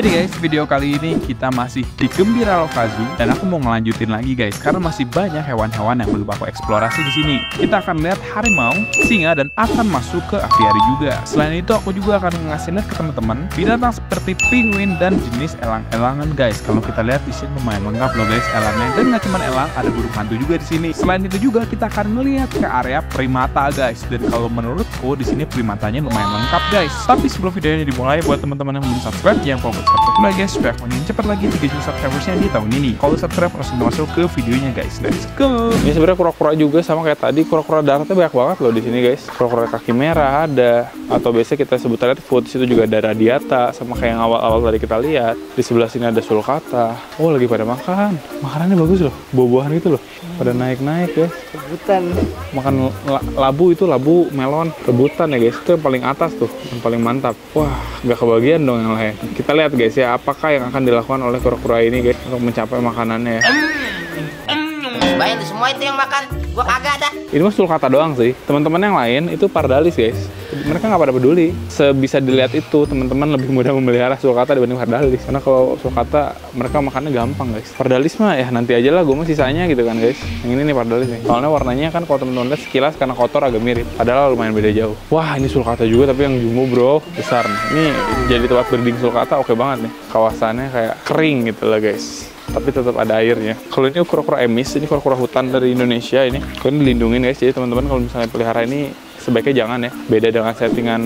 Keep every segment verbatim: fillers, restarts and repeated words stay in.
Jadi guys, video kali ini kita masih di Gembira Loka Zoo dan aku mau ngelanjutin lagi guys karena masih banyak hewan-hewan yang belum aku eksplorasi di sini. Kita akan lihat harimau, singa, dan akan masuk ke aviari juga. Selain itu aku juga akan ngasih lihat ke teman-teman binatang seperti penguin dan jenis elang-elangan guys. Kalau kita lihat di sini lumayan lengkap loh guys elangnya, dan nggak cuma elang, ada burung hantu juga di sini. Selain itu juga kita akan melihat ke area primata guys. Dan kalau menurutku di sini primatanya lumayan lengkap guys. Tapi sebelum videonya dimulai, buat teman-teman yang belum subscribe jangan lupa subscribe dulu guys, supaya aku cepat lagi tiga juta subscribersnya di tahun ini. Kalau subscribe langsung masuk ke videonya guys, let's go. Ini sebenarnya kura-kura juga sama kayak tadi, kura-kura daratnya banyak banget loh di sini guys. Kura-kura kaki merah ada, atau biasa kita sebutannya Watusi, itu juga ada radiata, sama kayak yang awal-awal tadi kita lihat. Di sebelah sini ada Sulcata. Oh lagi pada makan, makanannya bagus loh, buah-buahan gitu loh, pada naik-naik guys. Rebutan. Makan la labu itu, labu melon, rebutan ya guys. Itu yang paling atas tuh, yang paling mantap. Wah, nggak kebagian dong yang lain. Kita lihat guys ya, apakah yang akan dilakukan oleh kura-kura ini guys untuk mencapai makanannya ya. Baik, semua itu yang makan, gua kagak dah. Ini mah Sulcata doang sih, teman-teman yang lain itu Pardalis guys. Mereka nggak pada peduli. Sebisa dilihat itu teman-teman lebih mudah memelihara Sulcata dibanding Pardalis, karena kalau Sulcata mereka makannya gampang guys. Pardalis mah ya nanti aja lah, gua mah sisanya gitu kan guys. Yang ini nih Pardalis nih, soalnya warnanya kan kalau teman-teman lihat sekilas karena kotor agak mirip, padahal lumayan beda jauh. Wah ini Sulcata juga tapi yang jumbo bro, besar nih. Ini jadi tempat breeding Sulcata oke banget nih, kawasannya kayak kering gitu lah guys, tapi tetap ada airnya. Kalau ini kura-kura emis, ini kura-kura hutan dari Indonesia ini. Kalian dilindungin guys, jadi teman-teman kalau misalnya pelihara ini sebaiknya jangan ya. Beda dengan settingan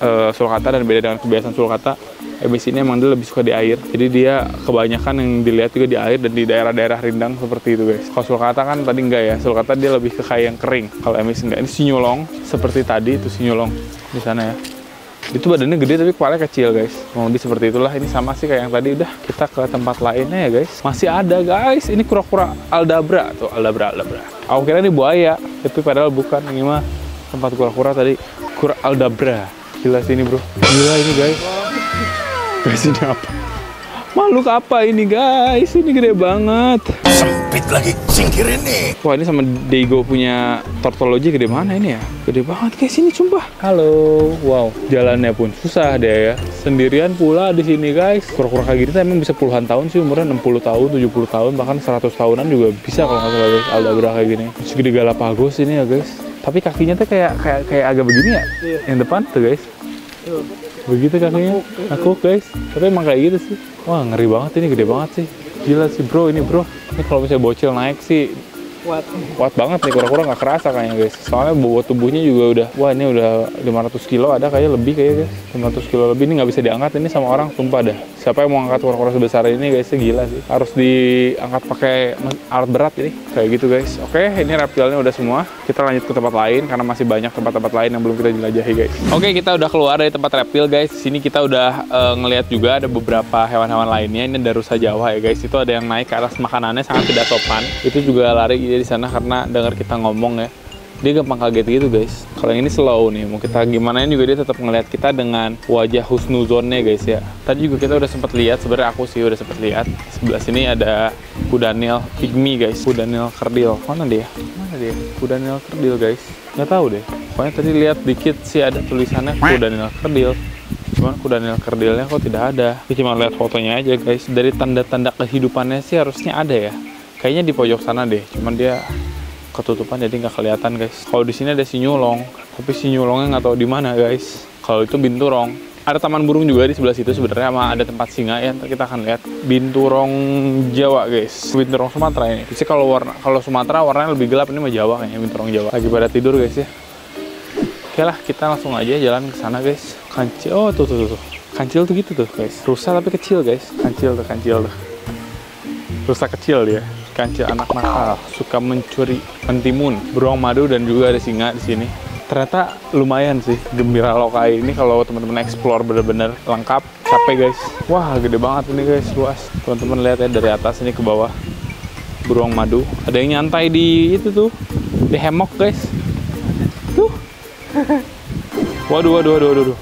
uh, Sulcata dan beda dengan kebiasaan Sulcata. Emis ini emang dia lebih suka di air, jadi dia kebanyakan yang dilihat juga di air dan di daerah-daerah rindang seperti itu guys. Kalau Sulcata kan tadi enggak ya, Sulcata dia lebih ke kayak yang kering. Kalau emis enggak. Ini sinyolong seperti tadi itu sinyolong di sana ya. Itu badannya gede tapi kepalanya kecil guys. Mau di seperti itulah, ini sama sih kayak yang tadi. Udah kita ke tempat lainnya ya guys. Masih ada guys, ini kura-kura Aldabra tuh, Aldabra, Aldabra. Aku kira ini buaya, tapi padahal bukan. Ini mah tempat kura-kura tadi, kura Aldabra. Gila sini bro, gila ini guys. Guys ini apa? Makhluk apa ini guys? Ini gede banget. Sempit lagi, singkir ini. Wah ini sama Diego punya tortologi gede mana ini ya? Gede banget guys ini sumpah. Halo, wow. Jalannya pun susah deh ya. Sendirian pula di sini guys. Kura-kura kayak gini tuh emang bisa puluhan tahun sih umurnya, enam puluh tahun, tujuh puluh tahun, bahkan seratus tahunan juga bisa kalau nggak salah guys. Aldabra kayak gini. Segede Galapagos ini ya guys. Tapi kakinya tuh kayak kayak kayak agak begini ya. Iya. Yang depan tuh guys. Iya. Begitu kakinya, aku guys. Tapi emang kayak gitu sih. Wah ngeri banget ini, gede banget sih. Gila sih bro ini bro. Ini kalau misalnya bocil naik sih kuat, kuat banget nih, kura-kura nggak kerasa kayaknya guys. Soalnya bobot tubuhnya juga udah, wah ini udah lima ratus kilo ada kayaknya, lebih kayaknya guys. lima ratus kilo lebih, ini nggak bisa diangkat ini sama orang, sumpah dah. Siapa yang mau angkat kura-kura sebesar ini guys, gila sih. Harus diangkat pakai alat berat ini, kayak gitu guys. Oke, ini reptilnya udah semua. Kita lanjut ke tempat lain karena masih banyak tempat-tempat lain yang belum kita jelajahi guys. Oke, kita udah keluar dari tempat reptil guys. Di sini kita udah uh, ngelihat juga ada beberapa hewan-hewan lainnya. Ini ada rusa Jawa ya guys. Itu ada yang naik ke atas makanannya sangat tidak sopan. Itu juga lari di sana karena dengar kita ngomong ya, dia gampang kaget gitu guys. Kalau yang ini slow nih, mau kita gimana juga dia tetap ngelihat kita dengan wajah husnuzonnya guys ya. Tadi juga kita udah sempat lihat, sebenarnya aku sih udah sempat lihat sebelah sini ada Kuda Nil Pigmi guys, Kuda Nil Kerdil. Mana dia? Mana dia? Kuda Nil Kerdil guys. Nggak tahu deh. Pokoknya tadi lihat dikit sih ada tulisannya Kuda Nil Kerdil. Cuman Kuda Nil Kerdilnya kok tidak ada. Kita cuma lihat fotonya aja guys. Dari tanda-tanda kehidupannya sih harusnya ada ya. Kayaknya di pojok sana deh, cuman dia ketutupan jadi nggak kelihatan guys. Kalau di sini ada sinyolong, tapi sinyolongnya nggak tahu di mana guys. Kalau itu binturong. Ada taman burung juga di sebelah situ sebenarnya, sama ada tempat singa ya. Ntar kita akan lihat binturong Jawa guys, binturong Sumatera ini. Jadi kalau warna, kalau Sumatera warnanya lebih gelap, ini mah Jawa kayaknya binturong Jawa. Lagi pada tidur guys ya. Oke lah, kita langsung aja jalan ke sana guys. Kancil, oh tuh tuh tuh, kancil tuh gitu tuh guys. Rusa tapi kecil guys, kancil tuh kancil tuh. Rusa kecil dia. Kancil anak nakal, suka mencuri, mentimun, beruang madu, dan juga ada singa di sini. Ternyata lumayan sih Gembira Loka ini kalau teman-teman explore bener-bener lengkap. Capek guys. Wah gede banget ini guys, luas. Teman-teman lihat ya dari atas ini ke bawah. Beruang madu. Ada yang nyantai di itu tuh, di hemok guys. Tuh. Waduh, waduh, waduh, waduh.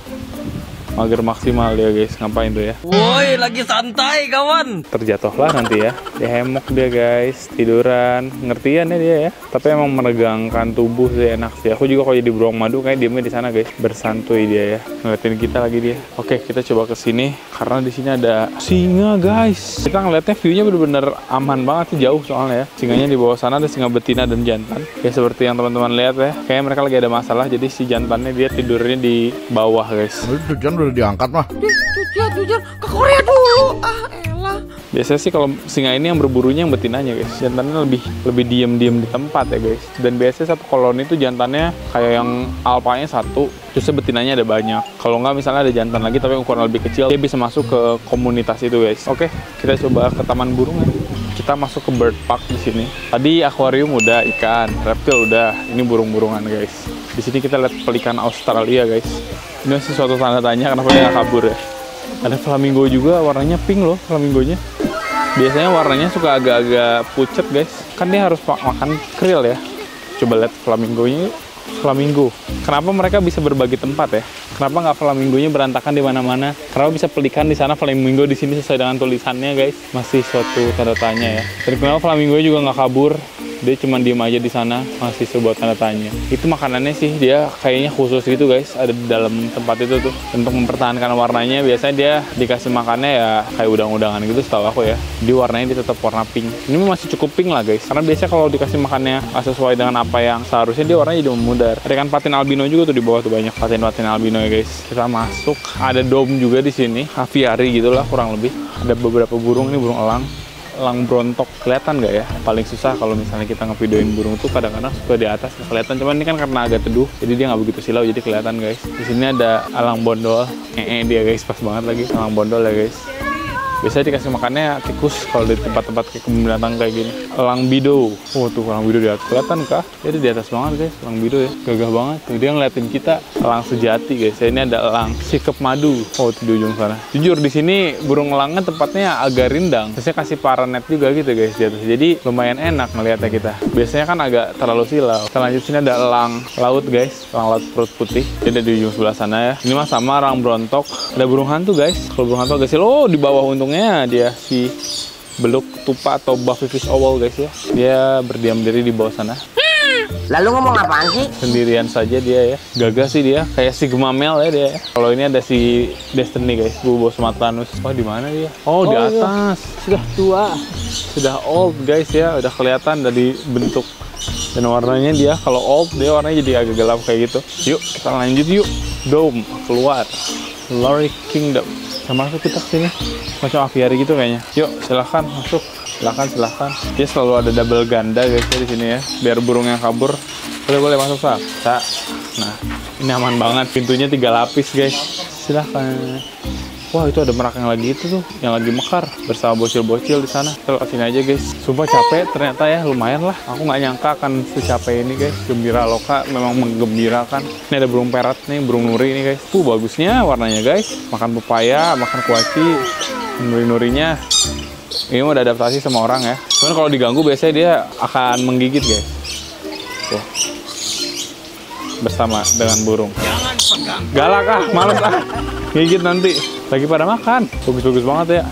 Mager maksimal ya guys, ngapain tuh ya? Woi lagi santai kawan. Terjatuhlah nanti ya. Di hemok dia guys, tiduran. Ngertian ya dia ya, tapi emang menegangkan tubuh sih, enak sih. Aku juga kalau jadi beruang madu kayak diemnya di sana guys, bersantui dia ya, ngeliatin kita lagi dia. Oke, kita coba ke sini karena di sini ada singa guys. Kita ngeliatnya viewnya bener-bener aman banget sih, jauh soalnya ya. Singanya di bawah sana ada singa betina dan jantan. Ya seperti yang teman-teman lihat ya, kayaknya mereka lagi ada masalah, jadi si jantannya dia tidurnya di bawah guys. Tujuan udah diangkat mah. Tujuan tujuan ke Korea dulu. Ah elah. Biasanya sih kalau singa ini yang berburunya yang betinanya guys. Jantannya lebih lebih diam-diam di tempat ya guys. Dan biasanya satu koloni itu jantannya kayak yang alpanya satu, terus betinanya ada banyak. Kalau nggak misalnya ada jantan lagi tapi ukuran lebih kecil, dia bisa masuk ke komunitas itu guys. Oke, kita coba ke taman burung ya. Kita masuk ke bird park di sini. Tadi akuarium udah, ikan, reptil udah, ini burung-burungan guys. Di sini kita lihat pelikan Australia guys. Ini masih suatu tanda tanya kenapa dia nggak kabur ya. Ada flamingo juga, warnanya pink loh flamingonya. Biasanya warnanya suka agak-agak pucet guys. Kan dia harus mak makan krill ya. Coba lihat flamingonya. Flamingo. Kenapa mereka bisa berbagi tempat ya? Kenapa nggak flamingonya berantakan di mana-mana? Kenapa bisa pelikan di sana, flamingo di sini sesuai dengan tulisannya guys? Masih suatu tanda tanya ya. Dan kenapa flamingonya juga nggak kabur? Dia cuma diem aja di sana, masih sebuah tanda tanya. Itu makanannya sih, dia kayaknya khusus gitu guys, ada di dalam tempat itu tuh. Untuk mempertahankan warnanya, biasanya dia dikasih makannya ya kayak udang-udangan gitu setahu aku ya. Di warnanya dia tetap warna pink. Ini masih cukup pink lah guys, karena biasanya kalau dikasih makannya sesuai dengan apa yang seharusnya, dia warnanya jadi memudar. Ada kan patin albino juga tuh di bawah tuh, banyak patin-patin albino ya guys. Kita masuk, ada dom juga di sini, aviary gitu lah kurang lebih. Ada beberapa burung, ini burung elang. Elang brontok, kelihatan nggak ya? Paling susah kalau misalnya kita ngevideoin burung tuh kadang-kadang suka di atas kelihatan, cuman ini kan karena agak teduh jadi dia nggak begitu silau, jadi kelihatan guys. Di sini ada alang bondol, ee -e dia guys, pas banget lagi alang bondol ya guys. Biasanya dikasih makannya tikus kalau di tempat-tempat kayak kebun binatang kayak gini. Elang bidu, oh tuh elang bidu di atas, kelihatan kah? Jadi di atas banget guys, elang bidu ya, gagah banget. Tuh dia ngeliatin kita, elang sejati guys. Ini ada elang sikep madu, oh tuh di ujung sana. Jujur di sini burung elangnya tempatnya agak rindang. Biasanya kasih paranet juga gitu guys di atas. Jadi lumayan enak ngeliatnya kita. Biasanya kan agak terlalu silau. Kita lanjut sini ada elang laut guys, elang laut perut putih. Jadi di ujung sebelah sana ya. Ini mah sama elang brontok. Ada burung hantu guys. Kalau burung hantu agak silau, oh di bawah untuk untungnya dia si beluk tupa atau buffy fish owl guys ya. Dia berdiam diri di bawah sana. Lalu ngomong apaan sih? Sendirian saja dia ya. Gagah sih dia, kayak si gemamel ya dia. Kalau ini ada si Destiny guys, bubo sematanus. Oh di mana dia? Oh, oh di atas. Iya. Sudah tua, sudah old guys ya. Udah kelihatan dari bentuk dan warnanya dia. Kalau old dia warnanya jadi agak gelap kayak gitu. Yuk kita lanjut yuk. Dome keluar. Lori Kingdom. Sama masuk kita kesini macam aviary gitu kayaknya. Yuk silahkan masuk, silahkan silahkan. Dia selalu ada double ganda guys ya di sini ya, biar burungnya kabur. Boleh boleh masuk sah. Nah ini aman banget, pintunya tiga lapis guys. Silahkan. Wah itu ada merak yang lagi itu tuh, yang lagi mekar bersama bocil-bocil di sana. Terus sini aja guys. Sumpah capek ternyata ya, lumayan lah. Aku nggak nyangka akan secapek ini guys. Gembira Loka memang menggembirakan. Ini ada burung perat nih, burung nuri ini guys. Tuh bagusnya warnanya guys. Makan pepaya, makan kuaci, nuri-nurinya. Ini udah adaptasi sama orang ya. Cuman kalau diganggu biasanya dia akan menggigit guys. Tuh. Bersama dengan burung. Galak ah, males ah. Gigit nanti. Lagi pada makan. Bagus-bagus banget ya.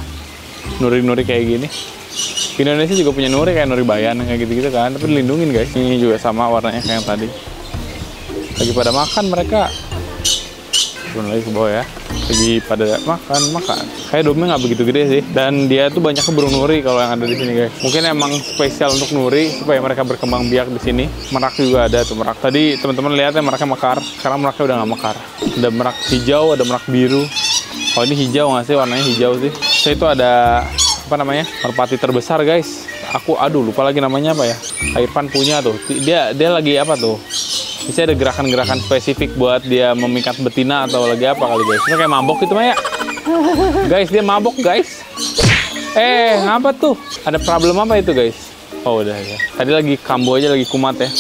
Nuri-nuri kayak gini. Indonesia juga punya nuri kayak nuri bayan kayak gitu-gitu kan, tapi dilindungin guys. Ini juga sama warnanya kayak yang tadi. Lagi pada makan mereka. Turun lagi ke bawah ya. Lagi pada makan, makan. Kayak domnya nggak begitu gede sih. Dan dia tuh banyaknya burung nuri kalau yang ada di sini guys. Mungkin emang spesial untuk nuri supaya mereka berkembang biak di sini. Merak juga ada tuh merak. Tadi teman-teman lihat ya meraknya mekar. Sekarang meraknya udah nggak mekar. Ada merak hijau, ada merak biru. Oh ini hijau nggak sih? Warnanya hijau sih. Saya itu ada apa namanya merpati terbesar guys. Aku aduh lupa lagi namanya apa ya. Irfan punya tuh. Dia dia lagi apa tuh? Bisa ada gerakan-gerakan spesifik buat dia memikat betina atau lagi apa kali guys. Ini kayak mabok itu mah ya. Guys dia mabok guys. Eh ngapa tuh? Ada problem apa itu guys? Oh udah ya. Tadi lagi kambo aja lagi kumat ya.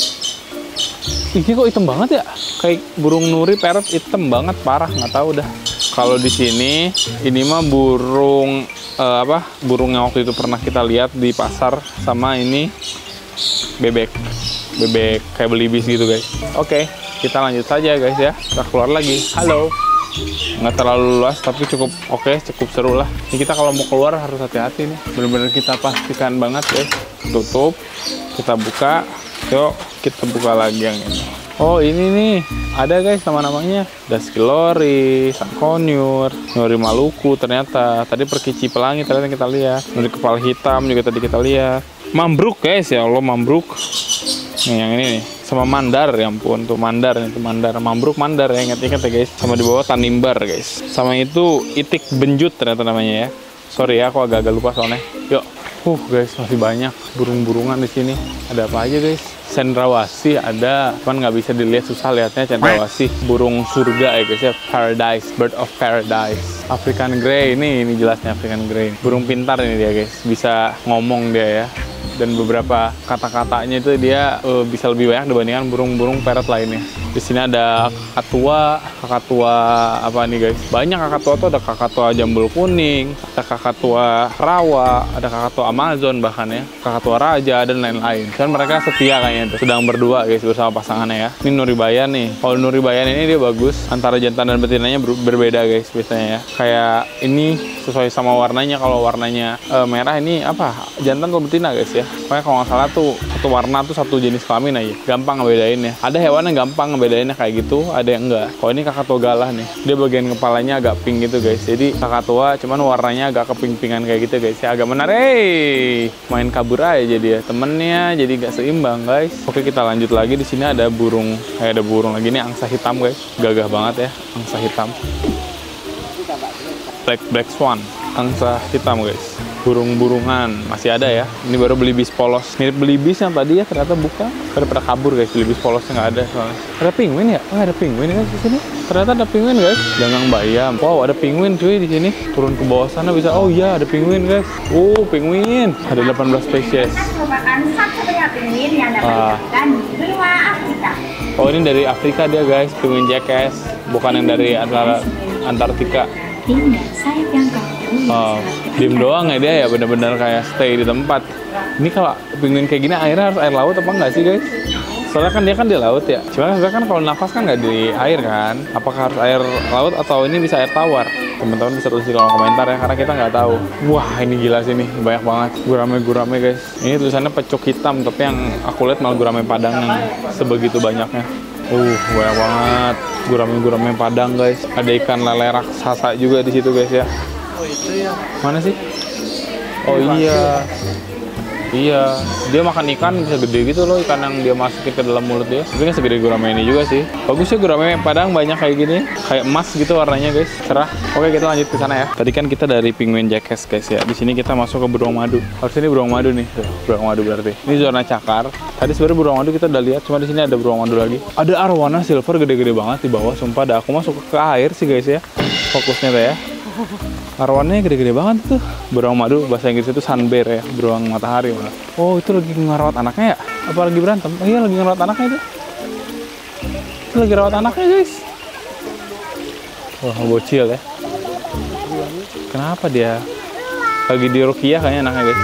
Ini kok hitam banget ya? Kayak burung nuri parrot hitam banget parah nggak tahu dah. Kalau di sini, ini mah burung uh, apa? Burung yang waktu itu pernah kita lihat di pasar sama ini bebek, bebek kayak belibis gitu guys. Oke, okay, kita lanjut saja guys ya. Kita keluar lagi. Halo. nggak terlalu luas tapi cukup oke, okay, cukup seru lah. Ini kita kalau mau keluar harus hati-hati nih, bener-bener kita pastikan banget ya. Tutup, kita buka, yuk kita buka lagi yang ini. Oh ini nih, ada guys nama-namanya, daskilori, sangkonyur, nuri Maluku ternyata, tadi perkici pelangi ternyata kita lihat, nuri kepala hitam juga tadi kita lihat, mambruk guys, ya Allah mambruk, nih yang ini nih. Sama mandar, ya ampun, tuh mandar, itu mandar, mambruk mandar ya, ingat-ingat ya guys. Sama di bawah tanimbar guys, sama itu itik benjut ternyata namanya ya. Sorry ya, aku agak-agak lupa soalnya. Yuk, uh guys masih banyak burung-burungan di sini. Ada apa aja guys? Cendrawasih ada, cuman nggak bisa dilihat, susah lihatnya. Cendrawasih burung surga ya guys ya, paradise, bird of paradise. African grey ini, ini jelasnya African grey. Burung pintar ini dia guys, bisa ngomong dia ya. Dan beberapa kata-katanya itu dia uh, bisa lebih banyak dibandingkan burung-burung peret lainnya. Di sini ada kakatua, kakatua apa nih guys? Banyak kakatua tuh, ada kakatua jambul kuning, ada kakatua rawa, ada kakatua Amazon bahkan ya, kakatua raja dan lain-lain. Dan mereka setia kayaknya tuh, sedang berdua guys bersama pasangannya ya. Ini nuri bayan nih. Kalau nuri bayan ini dia bagus, antara jantan dan betinanya ber berbeda guys biasanya ya. Kayak ini sesuai sama warnanya, kalau warnanya uh, merah ini apa? Jantan atau betina guys ya? Pokoknya kalau nggak salah tuh satu warna tuh satu jenis kelamin aja. Gampang ngebedainnya. Ada hewan yang gampang ngebedainnya bedainnya kayak gitu, ada yang enggak. Kalau ini kakatua galah nih, dia bagian kepalanya agak pink gitu guys, jadi kakatua cuman warnanya agak keping-pingan kayak gitu guys ya, agak menarik. Main kabur aja jadi ya temennya, jadi gak seimbang guys. Oke kita lanjut lagi, di sini ada burung, eh, ada burung lagi nih, angsa hitam guys, gagah banget ya angsa hitam, black black swan, angsa hitam guys. Burung-burungan masih ada ya. Ini baru belibis polos, mirip belibis yang tadi ya, ternyata bukan. Pada kabur guys, belibis polosnya nggak ada soalnya. Ada penguin ya? Oh, ada penguin guys di sini. Ternyata ada penguin guys. Jangan bayam. Wow, ada penguin cuy di sini. Turun ke bawah sana bisa. Oh iya, ada penguin guys. Oh, penguin. Ada delapan belas spesies. Ah. Oh, ini dari Afrika dia guys, penguin jackass. Bukan yang dari antara Antartika. Oh, diem doang ya dia ya, bener-bener kayak stay di tempat. Ini kalau penguin kayak gini airnya harus air laut apa enggak sih guys? Soalnya kan dia kan di laut ya. Cuman sebenarnya kan kalau nafas kan nggak di air kan. Apakah harus air laut atau ini bisa air tawar? Teman-teman bisa tulis di kolom komentar ya, karena kita nggak tahu. Wah ini gila sih nih, banyak banget gurame-gurame guys. Ini tulisannya pecuk hitam, tapi yang aku lihat malah gurame padang yang sebegitu banyaknya. Uh, banyak banget gurame-gurame padang guys. Ada ikan lele raksasa juga di situ guys ya. Oh itu ya. Mana sih? Oh iya. Iya, dia makan ikan bisa gede gitu loh, ikan yang dia masukin ke dalam mulut dia. Tapi nggak segede gurame ini juga sih. Bagusnya gurame padang banyak kayak gini, kayak emas gitu warnanya guys, cerah. Oke kita lanjut ke sana ya. Tadi kan kita dari penguin jackass guys ya. Di sini kita masuk ke beruang madu. Harus ini beruang madu nih, beruang madu berarti. Ini zona cakar. Tadi sebenarnya beruang madu kita udah lihat, cuma di sini ada beruang madu lagi. Ada arwana silver gede-gede banget di bawah. Sumpah, dah aku masuk ke air sih guys ya. Fokusnya tuh ya. Arwannya gede-gede banget tuh. Beruang madu bahasa Inggris itu sunbear ya, beruang matahari malah. Oh itu lagi ngerawat anaknya ya? Apa lagi berantem? Oh, iya lagi ngerawat anaknya itu. Itu lagi ngerawat anaknya guys. Wah bocil ya. Kenapa dia? Lagi di ruqyah kayaknya anaknya guys.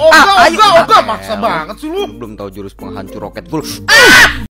Oh ah, enggak, enggak, maksa banget sih lu. Belum tahu jurus penghancur roket full. Ah!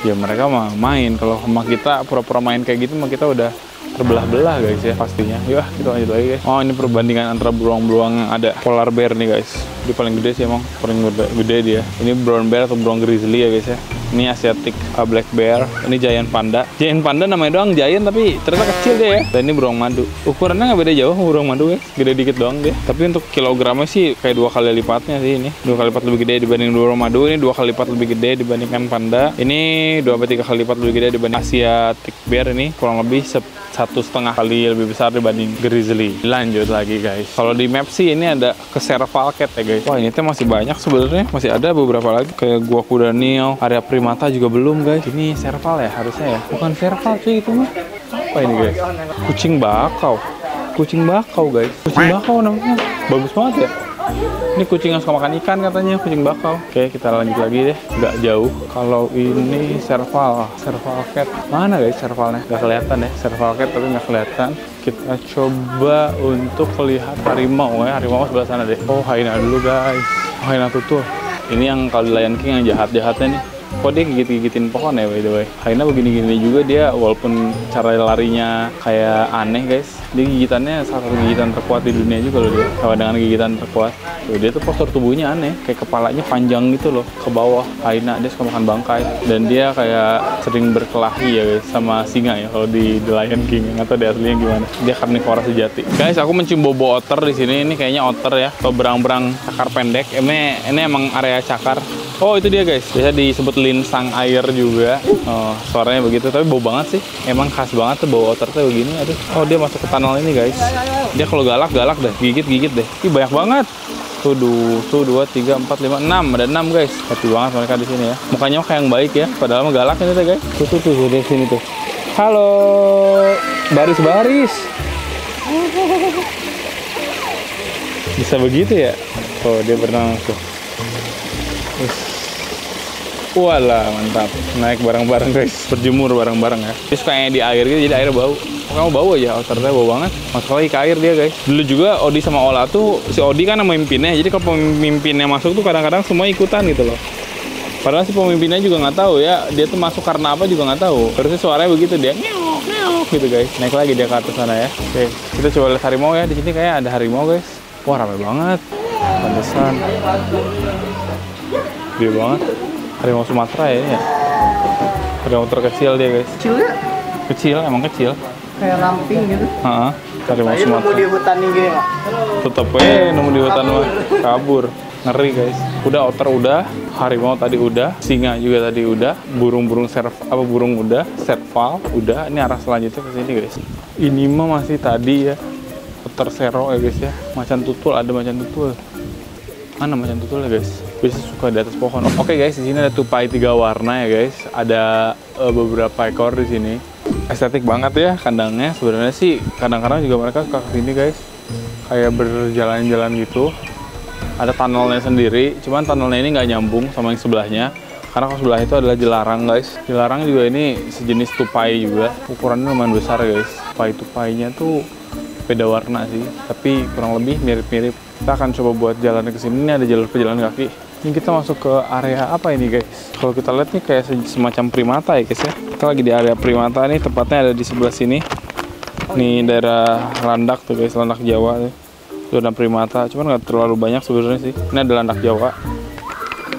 Ya mereka mah main, kalau sama kita pura-pura main kayak gitu mah kita udah terbelah-belah guys ya pastinya. Yuk kita lanjut lagi guys. Oh ini perbandingan antara beruang-beruang yang ada. Polar bear nih guys, dia paling gede sih emang, paling gede dia. Ini brown bear atau beruang grizzly ya guys ya. Ini asiatic uh, black bear. Ini giant panda. Giant panda namanya doang giant tapi ternyata kecil dia ya. Dan ini beruang madu. Ukurannya nggak beda jauh sama beruang madu guys, gede dikit doang deh. Tapi untuk kilogramnya sih kayak dua kali lipatnya sih ini. Dua kali lipat lebih gede dibanding beruang madu. Ini dua kali lipat lebih gede dibandingkan panda. Ini dua sampai tiga kali lipat lebih gede dibanding asiatic bear. Ini kurang lebih satu setengah kali lebih besar dibanding grizzly. Lanjut lagi guys. Kalau di map sih ini ada ke Serval cat ya guys. Wah ini tuh masih banyak sebenarnya, masih ada beberapa lagi kayak gua Kuda Nil, area primata juga belum guys. Ini Serval ya harusnya ya. Bukan Serval sih itu mah. Apa ini guys? Kucing bakau. Kucing bakau guys. Kucing bakau namanya. Bagus banget ya. Ini kucing yang suka makan ikan katanya, kucing bakau. Oke kita lanjut lagi deh, nggak jauh. Kalau ini serval, serval cat. Mana guys servalnya? Nggak kelihatan ya, serval cat tapi nggak kelihatan. Kita coba untuk melihat harimau ya, harimau sebelah sana deh. Oh, hyena dulu guys. Oh, hyena tutul. Ini yang kalau di Lion King yang jahat-jahatnya nih. Kok dia gigit-gigitin pohon ya, by the way? Hyena begini-gini juga dia, walaupun cara larinya kayak aneh guys. Dia gigitannya salah satu gigitan terkuat di dunia juga loh dia. Sama dengan gigitan terkuat. Tuh, dia tuh postur tubuhnya aneh, kayak kepalanya panjang gitu loh, ke bawah. Hyena, dia suka makan bangkai. Dan dia kayak sering berkelahi ya guys, sama singa ya kalau di The Lion King. Atau di aslinya gimana. Dia karnivora sejati. Guys, aku mencium bobo otter di sini. Ini kayaknya otter ya, atau berang-berang cakar pendek. Ini, ini emang area cakar. Oh, itu dia guys. Biasa disebut linsang air juga. Oh, suaranya begitu. Tapi bau banget sih. Emang khas banget tuh bau otter tuh begini. Aduh. Oh, dia masuk ke tunnel ini guys. Dia kalau galak-galak deh. Gigit-gigit deh. Ih, banyak banget. Tuh, tuh, dua, tiga, empat, lima, enam. Ada enam guys. Happy banget mereka di sini ya. Mukanya kayak yang baik ya. Padahal mah galak ini tuh guys. Tuh, tuh, tuh. Di sini tuh. Halo. Baris-baris. Bisa begitu ya? Oh, dia berenang tuh. Walah, mantap. Naik bareng-bareng guys. Berjemur bareng-bareng ya. Terus kayaknya di air gitu, jadi air bau. Oh, kamu bau aja, otternya bau banget. Masuk lagi ke air dia guys. Dulu juga Odi sama Ola tuh, si Odi kan sama pemimpinnya. Jadi kalau pemimpinnya masuk tuh kadang-kadang semua ikutan gitu loh. Padahal si pemimpinnya juga nggak tahu ya, dia tuh masuk karena apa juga nggak tahu. Terusnya suaranya begitu dia, nyeok, nyeok gitu guys. Naik lagi dia ke atas sana ya. Oke, kita coba lihat harimau ya. Di sini kayak ada harimau guys. Wah, ramai banget. Pantesan. Gede banget. Harimau Sumatera ya, ya. Harimau terkecil dia guys. Kecil ya? Kecil, emang kecil. Kayak ramping gitu. Heeh. Harimau Sumatera. Nemu di hutan ini ya? Tetep eh nemu di hutan mah. Kabur. Ngeri guys. Udah otter udah, harimau tadi udah, singa juga tadi udah, burung-burung serv apa burung udah, serval udah. Ini arah selanjutnya ke sini guys. Ini mah masih tadi ya. Otter sero ya guys ya. Macan tutul, ada macan tutul. Mana macan tutul ya guys? Bisa suka di atas pohon. Oke okay guys, di sini ada tupai tiga warna ya guys. Ada uh, beberapa ekor di sini. Estetik banget ya kandangnya. Sebenarnya sih kadang-kadang juga mereka suka kesini guys. Kayak berjalan-jalan gitu. Ada tunnelnya sendiri. Cuman tunnelnya ini nggak nyambung sama yang sebelahnya. Karena kalau sebelah itu adalah jelarang guys. Jelarang juga ini sejenis tupai juga. Ukurannya lumayan besar guys. Tupai-tupainya tuh beda warna sih. Tapi kurang lebih mirip-mirip. Kita akan coba buat jalan ke sini. Ini ada jalur pejalan kaki. Ini kita masuk ke area apa ini guys? Kalau kita lihat nih kayak semacam primata ya guys ya. Kita lagi di area primata nih, tepatnya ada di sebelah sini. Nih daerah landak tuh guys, landak jawa nih. Itu ada primata, cuman nggak terlalu banyak sebenarnya sih. Ini ada landak jawa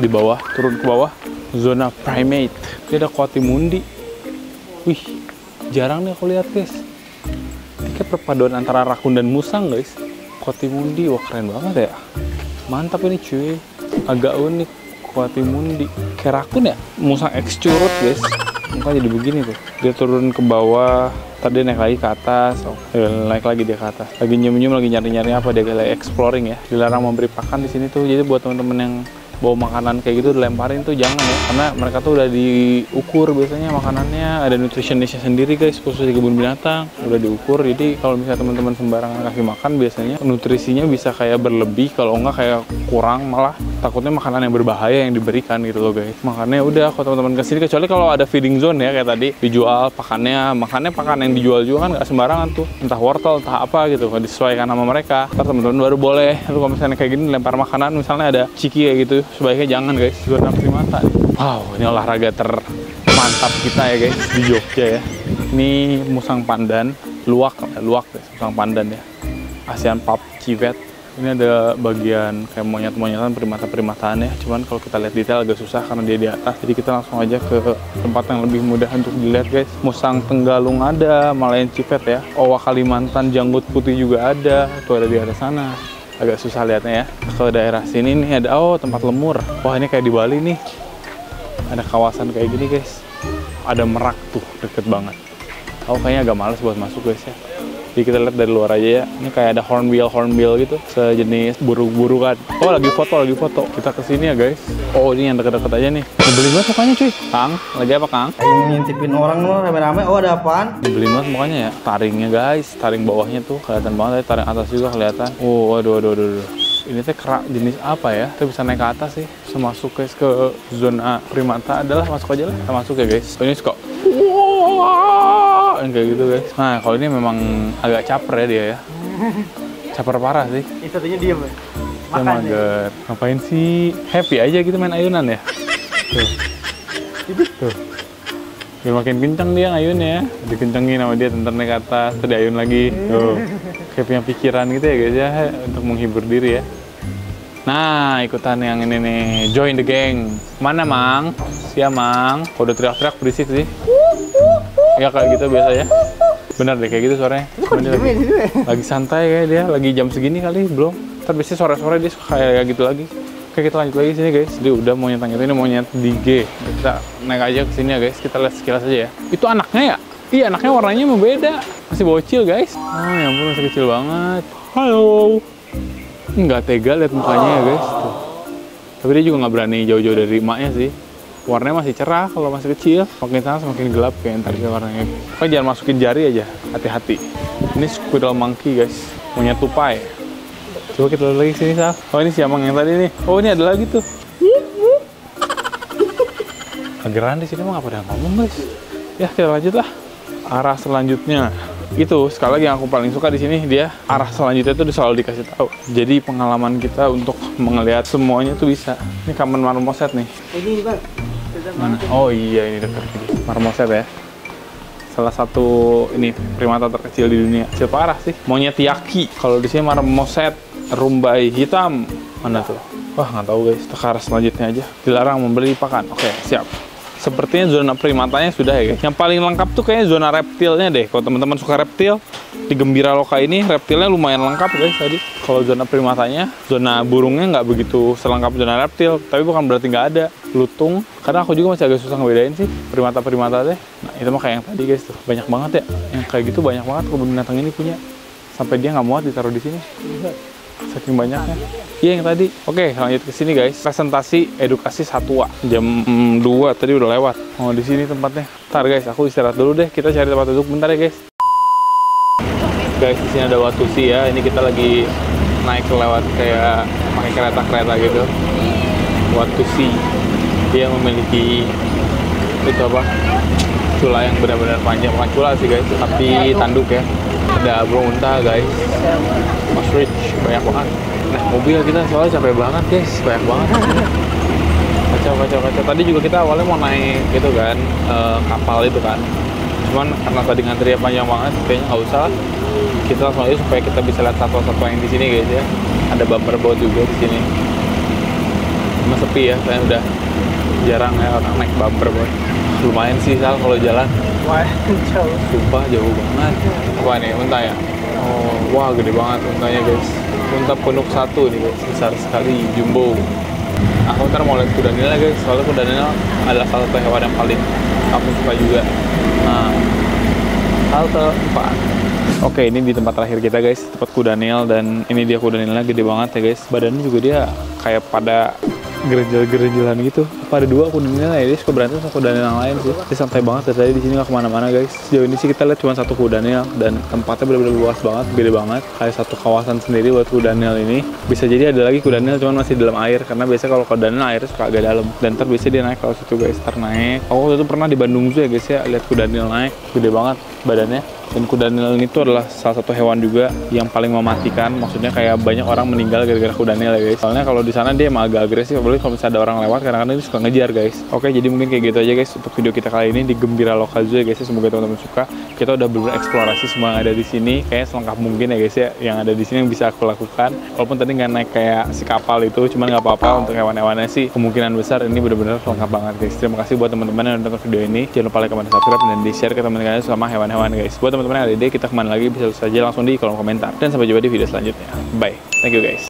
di bawah, turun ke bawah. Zona primate. Ini ada Kuatimundi. Wih, jarang nih aku lihat guys. Ini kayak perpaduan antara rakun dan musang guys. Kuatimundi, wah keren banget ya. Mantap ini cuy. Agak unik, Kuatimundi. Kayak rakun ya? Musang ex-curut guys. Mukanya jadi begini tuh. Dia turun ke bawah, tadi naik lagi ke atas. Oh, naik lagi dia ke atas. Lagi nyum-nyum, lagi nyari-nyari apa dia, kayak exploring ya. Dilarang memberi pakan di sini tuh. Jadi buat temen-temen yang bawa makanan kayak gitu dilemparin tuh jangan ya, karena mereka tuh udah diukur biasanya makanannya, ada nutritionistnya sendiri guys, khusus di kebun binatang udah diukur. Jadi kalau misalnya teman-teman sembarangan kasih makan, biasanya nutrisinya bisa kayak berlebih, kalau enggak kayak kurang, malah takutnya makanan yang berbahaya yang diberikan gitu loh guys. Makanya udah kalau teman-teman kesini, kecuali kalau ada feeding zone ya kayak tadi dijual pakannya, makannya pakan yang dijual juga kan nggak sembarangan tuh, entah wortel entah apa gitu, disesuaikan sama mereka. Ntar teman-teman baru boleh. Lalu kalau misalnya kayak gini lempar makanan, misalnya ada ciki kayak gitu, sebaiknya jangan guys. Zona primata. Wow, ini olahraga termantap kita ya guys di Jogja ya. Ini musang pandan, luwak, luwak guys, musang pandan ya. ASEAN Pup Civet. Ini ada bagian kayak monyet-monyetan, primata-primataan ya. Cuman kalau kita lihat detail agak susah karena dia di atas. Jadi kita langsung aja ke tempat yang lebih mudah untuk dilihat guys. Musang Tenggalung ada, Malayan Civet ya. Owa Kalimantan, janggut putih juga ada. Itu ada di arah sana. Agak susah lihatnya ya. Ke daerah sini nih ada, oh tempat lemur. Wah ini kayak di Bali nih. Ada kawasan kayak gini guys. Ada Merak tuh, deket banget. Aku oh, kayaknya agak males buat masuk guys ya. Jadi kita lihat dari luar aja ya. Ini kayak ada hornbill, hornbill gitu. Sejenis burung-burungan. Oh lagi foto, lagi foto. Kita kesini ya guys. Oh ini yang deket-deket aja nih. Beli banget mukanya cuy. Kang, lagi apa Kang? Ini ngintipin orang loh rame-rame. Oh ada apaan? Beli banget mukanya ya. Taringnya guys, taring bawahnya tuh kelihatan banget. Taring atas juga kelihatan. Oh, waduh, waduh, waduh, waduh. Ini teh kerak jenis apa ya? Kita bisa naik ke atas sih. Semasuk guys ke zona primata adalah masuk aja lah. Kita masuk ya guys. Oh, ini suka. Wow, kayak gitu guys. Nah, kalau ini memang agak caper ya dia ya. Caper parah sih. Ini satunya diem ya? Makan ya. Ngapain sih? Happy aja gitu main ayunan ya. Tuh. Tuh. Biar makin kenceng dia ngayunnya. Dikencengin sama dia, tenternya ke atas, terus diayun lagi. Tuh. Kayak punya pikiran gitu ya guys ya, untuk menghibur diri ya. Nah, ikutan yang ini nih. Join the gang. Mana, Mang? Siap, Mang. Kalau udah teriak-teriak berisik sih. Ya kayak gitu biasanya. Bener deh kayak gitu suaranya. Lagi, lagi santai kayak dia, lagi jam segini kali belum. Ntar biasanya sore-sore dia kayak gitu lagi. Oke, kita lanjut lagi sini guys. Dia udah mau nyetang itu, ini mau nyet di G. Kita naik aja ke sini ya guys. Kita lihat sekilas aja ya. Itu anaknya ya? Iya, anaknya warnanya berbeda. Masih bocil guys. Oh ya ampun, masih kecil banget. Halo. Nggak tega lihat mukanya ya guys. Tuh. Tapi dia juga nggak berani jauh-jauh dari emaknya sih. Warnanya masih cerah kalau masih kecil. Makin sana semakin gelap kayak ntar dia warnanya. Pokoknya jangan masukin jari aja. Hati-hati. Ini squirrel monkey guys. Mau nyetupai. Coba kita lihat lagi sini, Sal. Oh, ini si Amang yang tadi nih. Oh, ini ada lagi tuh. Ageran di sini mah nggak pada ngomong, guys. Ya, kita lanjut lah. Arah selanjutnya. Itu, sekali lagi yang aku paling suka di sini, dia arah selanjutnya itu selalu dikasih tahu. Jadi, pengalaman kita untuk melihat semuanya tuh bisa. Ini common marmoset nih. Ini, Bang. Mana? Oh, iya, ini dekat. Marmoset ya. Salah satu ini primata terkecil di dunia. Kecil parah sih. Monyet yaki. Kalau di sini marmoset. Rumbai hitam. Mana tuh? Wah, nggak tahu guys. Kita arah selanjutnya aja. Dilarang membeli pakan. Oke, siap. Sepertinya zona primatanya sudah ya guys. Yang paling lengkap tuh kayaknya zona reptilnya deh. Kalau teman-teman suka reptil, di Gembira Loka ini reptilnya lumayan lengkap guys tadi. Kalau zona primatanya, zona burungnya nggak begitu selengkap zona reptil. Tapi bukan berarti nggak ada. Lutung. Karena aku juga masih agak susah ngebedain sih primata-primata deh. Nah, itu mah kayak yang tadi guys tuh. Banyak banget ya. Yang kayak gitu banyak banget kebun binatang ini punya. Sampai dia nggak muat ditaruh di sini. Saking banyaknya. Iya yang tadi. Oke, lanjut ke sini guys. Presentasi edukasi satwa. Jam dua tadi udah lewat. Oh, di sini tempatnya. Ntar guys, aku istirahat dulu deh. Kita cari tempat duduk bentar ya guys. Guys, di sini ada Watusi ya. Ini kita lagi naik lewat kayak pakai kereta-kereta gitu. Watusi. Dia memiliki itu apa? Cula yang benar-benar panjang. Bukan cula sih guys, tapi tanduk ya. Ada burung unta guys, ostrich, banyak banget. Nah, mobil kita soalnya capek banget guys, banyak banget. Kacau, kacau, kacau. Tadi juga kita awalnya mau naik gitu kan, e, kapal itu kan. Cuman karena tadi ngantrinya panjang banget, kayaknya nggak usah. Kita langsung aja supaya kita bisa lihat satwa-satwa yang di sini guys ya. Ada bumper boat juga di sini. Cuma sepi ya, saya udah jarang ya orang naik bumper boat. Lumayan sih Sal kalau jalan. Wah, jauh. Sumpah jauh banget. Apa nih, unta ya? Oh, wah gede banget untanya guys. Unta punuk satu nih guys, besar sekali, jumbo. Aku ntar mau lihat kuda nil guys, soalnya kuda nil adalah salah satu hewan yang paling aku suka juga. Nah, halte empat. Oke, ini di tempat terakhir kita guys, tempat kuda nil. Dan ini dia kuda nilnya gede banget ya guys. Badannya juga dia kayak pada gerejel-gerejelan gitu. Pada dua kuda nil ya, dia suka berantem sama kuda nil yang lain sih. Dia santai banget, dari tadi di sini nggak kemana-mana guys. Sejauh ini sih kita lihat cuma satu kuda nil dan tempatnya benar-benar luas banget, gede banget. Kayak satu kawasan sendiri buat kuda nil ini. Bisa jadi ada lagi kuda nil cuman masih dalam air, karena biasanya kalau kuda nil airnya suka agak dalam. Dan ntar biasanya dia naik kalau situ guys, ntar naik. Aku waktu itu pernah di Bandung juga ya guys ya, lihat kuda nil naik, gede banget badannya. Dan kuda nil itu adalah salah satu hewan juga yang paling mematikan. Maksudnya kayak banyak orang meninggal gara-gara kuda nil ya guys. Soalnya kalau di sana dia emang agak agresif, apalagi kalau misalnya ada orang lewat kadang-kadang dia suka ngejar guys. Oke, jadi mungkin kayak gitu aja guys untuk video kita kali ini di Gembira Loka Zoo ya guys. Semoga teman-teman suka. Kita udah bener-bener eksplorasi semua yang ada di sini, kayak selengkap mungkin ya guys ya yang ada di sini yang bisa aku lakukan. Walaupun tadi nggak naik kayak si kapal itu, cuman nggak apa-apa, untuk hewan-hewannya sih kemungkinan besar ini bener-bener lengkap banget guys. Terima kasih buat teman-teman yang nonton video ini. Jangan lupa like, comment, subscribe dan di-share ke teman-teman kalian sama hewan-hewan guys. Buat teman-teman yang ada ide, kita kemana lagi bisa saja langsung di kolom komentar. Dan sampai jumpa di video selanjutnya. Bye. Thank you guys.